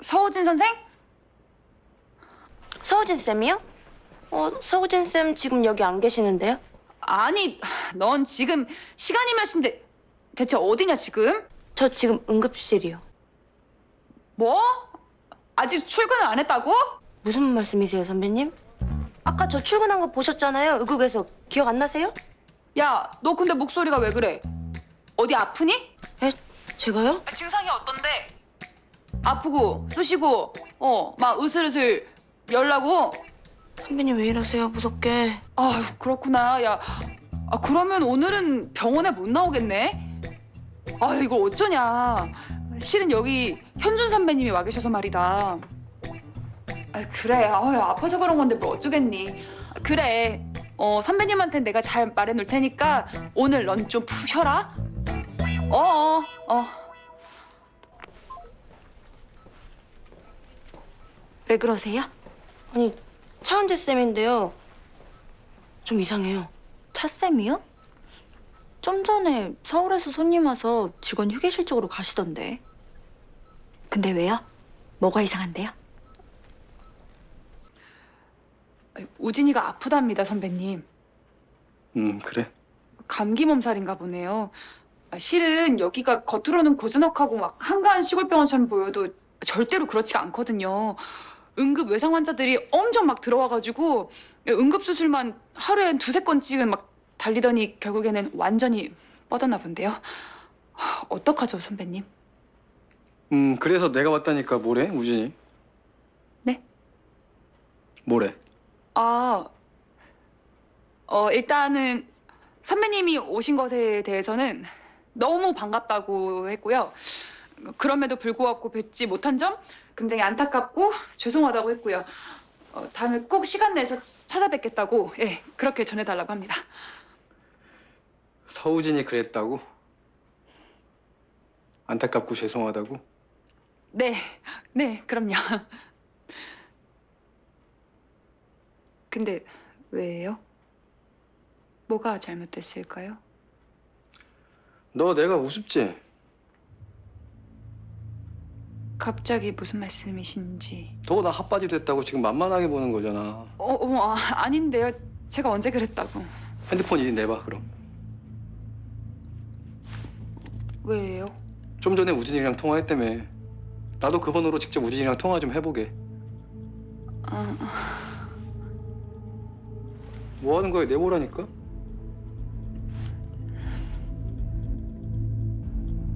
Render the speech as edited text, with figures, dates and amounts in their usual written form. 서우진 선생? 서우진 쌤이요? 서우진 쌤 지금 여기 안 계시는데요? 아니, 넌 지금 시간이 마신데 대체 어디냐, 지금? 저 지금 응급실이요. 뭐? 아직 출근을 안 했다고? 무슨 말씀이세요, 선배님? 아까 저 출근한 거 보셨잖아요, 의국에서. 기억 안 나세요? 야, 너 근데 목소리가 왜 그래? 어디 아프니? 에? 제가요? 증상이 어떤데? 아프고, 쑤시고, 막 으슬으슬 열나고. 선배님 왜 이러세요, 무섭게. 아유, 그렇구나. 야, 그러면 오늘은 병원에 못 나오겠네? 아, 이걸 어쩌냐. 실은 여기 현준 선배님이 와 계셔서 말이다. 아, 그래. 아유, 아파서 그런 건데 뭐 어쩌겠니. 그래. 선배님한테 내가 잘 말해놓을 테니까 오늘 넌 좀 푹 쉬어라. 왜 그러세요? 아니, 차은재 쌤인데요. 좀 이상해요. 차 쌤이요? 좀 전에 서울에서 손님 와서 직원 휴게실 쪽으로 가시던데. 근데 왜요? 뭐가 이상한데요? 우진이가 아프답니다, 선배님. 그래? 감기 몸살인가 보네요. 실은 여기가 겉으로는 고즈넉하고 막 한가한 시골병원처럼 보여도 절대로 그렇지가 않거든요. 응급 외상 환자들이 엄청 막 들어와가지고 응급수술만 하루에 2~3건씩은 막 달리더니 결국에는 완전히 뻗었나 본데요. 어떡하죠, 선배님? 그래서 내가 왔다니까 뭐래, 우진이? 네? 뭐래? 일단은 선배님이 오신 것에 대해서는 너무 반갑다고 했고요. 그럼에도 불구하고 뵙지 못한 점 굉장히 안타깝고 죄송하다고 했고요. 다음에 꼭 시간 내서 찾아뵙겠다고, 예, 그렇게 전해달라고 합니다. 서우진이 그랬다고? 안타깝고 죄송하다고? 네, 그럼요. 근데 왜요? 뭐가 잘못됐을까요? 너 내가 우습지? 갑자기 무슨 말씀이신지. 너 나 핫바지 됐다고 지금 만만하게 보는 거잖아. 아닌데요. 제가 언제 그랬다고. 핸드폰 이리 내봐, 그럼. 왜요? 좀 전에 우진이랑 통화했다며. 나도 그 번호로 직접 우진이랑 통화 좀 해보게. 뭐 하는 거야, 내보라니까?